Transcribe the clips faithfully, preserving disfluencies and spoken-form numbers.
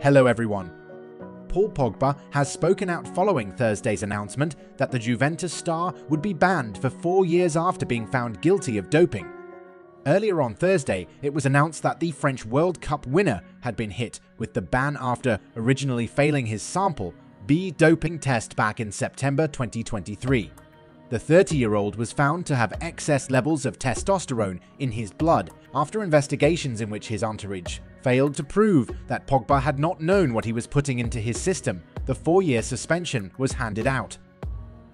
Hello everyone. Paul Pogba has spoken out following Thursday's announcement that the Juventus star would be banned for four years after being found guilty of doping. Earlier on Thursday, it was announced that the French World Cup winner had been hit with the ban after originally failing his sample B doping test back in September twenty twenty-three. The thirty-year-old was found to have excess levels of testosterone in his blood after investigations in which his entourage failed to prove that Pogba had not known what he was putting into his system. The four-year suspension was handed out.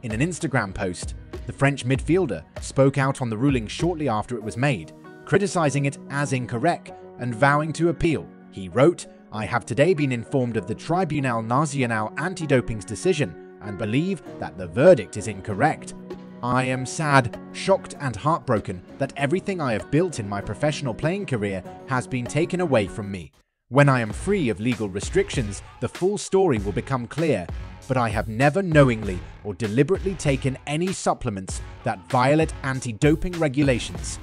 In an Instagram post, the French midfielder spoke out on the ruling shortly after it was made, criticizing it as incorrect and vowing to appeal. He wrote, "I have today been informed of the Tribunal Nacional Anti-Doping's decision and believe that the verdict is incorrect. I am sad, shocked and heartbroken that everything I have built in my professional playing career has been taken away from me. When I am free of legal restrictions, the full story will become clear, but I have never knowingly or deliberately taken any supplements that violate anti-doping regulations.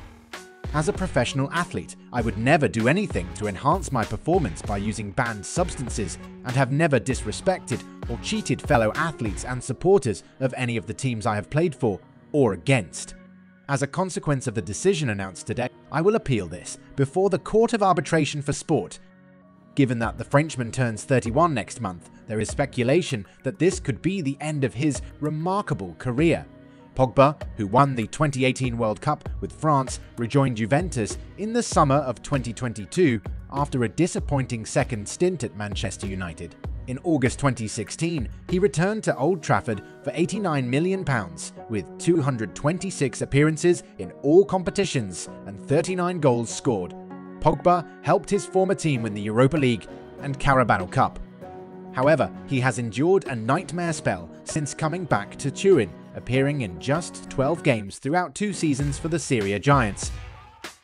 As a professional athlete, I would never do anything to enhance my performance by using banned substances and have never disrespected or cheated fellow athletes and supporters of any of the teams I have played for or against. As a consequence of the decision announced today, I will appeal this before the Court of Arbitration for Sport." Given that the Frenchman turns thirty-one next month, there is speculation that this could be the end of his remarkable career. Pogba, who won the twenty eighteen World Cup with France, rejoined Juventus in the summer of twenty twenty-two after a disappointing second stint at Manchester United. In August twenty sixteen, he returned to Old Trafford for eighty-nine million pounds, with two hundred twenty-six appearances in all competitions and thirty-nine goals scored. Pogba helped his former team win the Europa League and Carabao Cup. However, he has endured a nightmare spell since coming back to Turin, appearing in just twelve games throughout two seasons for the Serie A giants.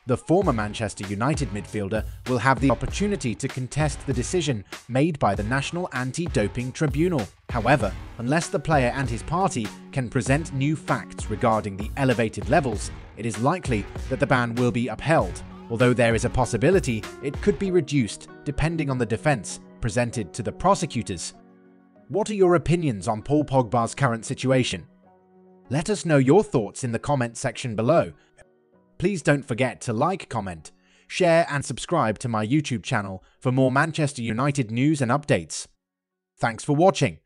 The former Manchester United midfielder will have the opportunity to contest the decision made by the National Anti-Doping Tribunal. However, unless the player and his party can present new facts regarding the elevated levels, it is likely that the ban will be upheld, although there is a possibility it could be reduced depending on the defense presented to the prosecutors. What are your opinions on Paul Pogba's current situation? Let us know your thoughts in the comment section below. Please don't forget to like, comment, share and subscribe to my YouTube channel for more Manchester United news and updates. Thanks for watching.